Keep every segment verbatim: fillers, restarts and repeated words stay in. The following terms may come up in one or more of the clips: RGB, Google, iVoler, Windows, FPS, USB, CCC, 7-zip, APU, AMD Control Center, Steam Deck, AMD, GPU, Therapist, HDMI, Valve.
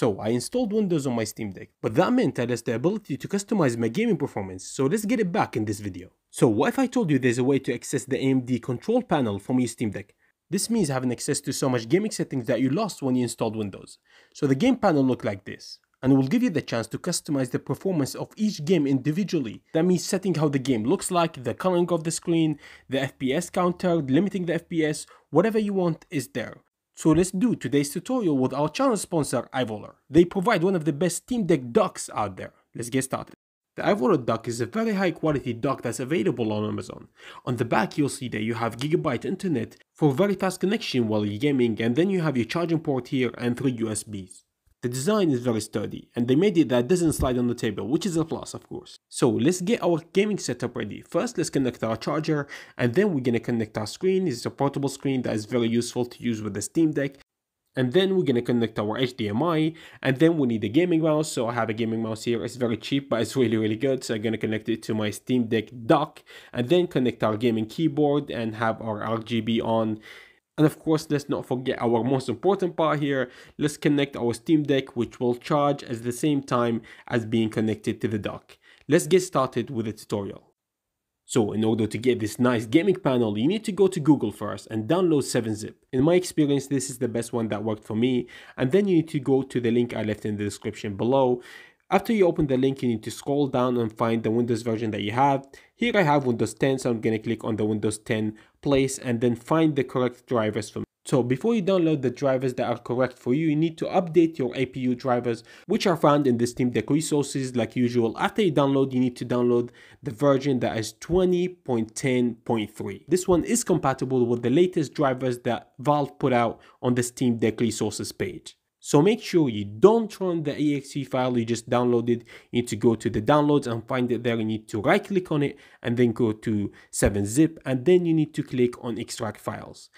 So I installed Windows on my Steam Deck, but that meant I lost the ability to customize my gaming performance, so let's get it back in this video. So what if I told you there's a way to access the A M D control panel from your Steam Deck? This means having access to so much gaming settings that you lost when you installed Windows. So the game panel looks like this, and will give you the chance to customize the performance of each game individually. That means setting how the game looks like, the coloring of the screen, the F P S counter, limiting the F P S, whatever you want is there. So let's do today's tutorial with our channel sponsor iVoler. They provide one of the best Steam Deck docks out there. Let's get started. The iVoler dock is a very high quality dock that's available on Amazon. On the back you'll see that you have gigabyte internet for very fast connection while you're gaming, and then you have your charging port here and three U S Bs. The design is very sturdy, and they made it that it doesn't slide on the table, which is a plus of course. So let's get our gaming setup ready. First let's connect our charger, and then we're gonna connect our screen. It's a portable screen that is very useful to use with the Steam Deck. And then we're gonna connect our H D M I, and then we need a gaming mouse. So I have a gaming mouse here. It's very cheap, but it's really really good. So I'm gonna connect it to my Steam Deck dock, and then connect our gaming keyboard and have our R G B on. And of course, let's not forget our most important part here. Let's connect our Steam Deck, which will charge at the same time as being connected to the dock. Let's get started with the tutorial. So in order to get this nice gaming panel, you need to go to Google first and download seven zip. In my experience, this is the best one that worked for me. And then you need to go to the link I left in the description below. After you open the link, you need to scroll down and find the Windows version that you have. Here I have Windows ten, so I'm gonna click on the Windows ten place and then find the correct drivers for me. So before you download the drivers that are correct for you, you need to update your A P U drivers, which are found in the Steam Deck resources like usual. After you download, you need to download the version that is twenty point ten point three. This one is compatible with the latest drivers that Valve put out on the Steam Deck resources page. So make sure you don't run the .exe file you just downloaded. You need to go to the downloads and find it there. You need to right click on it and then go to seven zip, and then you need to click on extract files.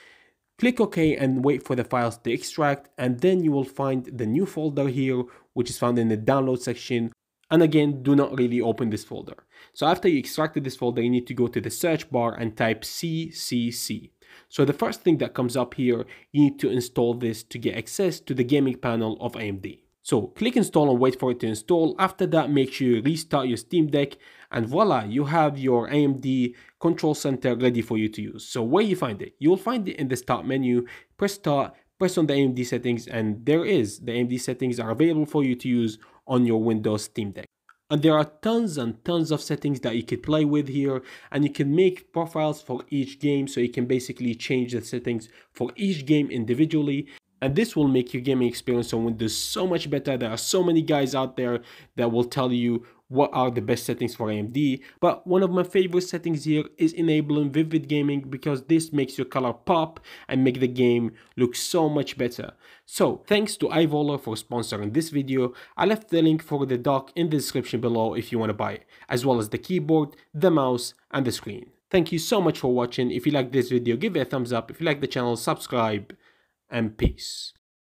Click OK and wait for the files to extract, and then you will find the new folder here, which is found in the download section. And again, do not really open this folder. So after you extracted this folder, you need to go to the search bar and type C C C. So the first thing that comes up here, you need to install this to get access to the gaming panel of A M D. So click install and wait for it to install. After that, make sure you restart your Steam Deck, and voila, you have your A M D Control Center ready for you to use. So where you find it? You'll find it in the start menu. Press start, press on the A M D settings, and there is. The A M D settings are available for you to use on your Windows Steam Deck. And there are tons and tons of settings that you could play with here, and you can make profiles for each game, so you can basically change the settings for each game individually. And this will make your gaming experience on Windows so much better. There are so many guys out there that will tell you what are the best settings for A M D. But one of my favorite settings here is enabling vivid gaming, because this makes your color pop and make the game look so much better. So thanks to iVoler for sponsoring this video. I left the link for the dock in the description below if you want to buy it, as well as the keyboard, the mouse, and the screen. Thank you so much for watching. If you like this video, give it a thumbs up. If you like the channel, subscribe. And peace.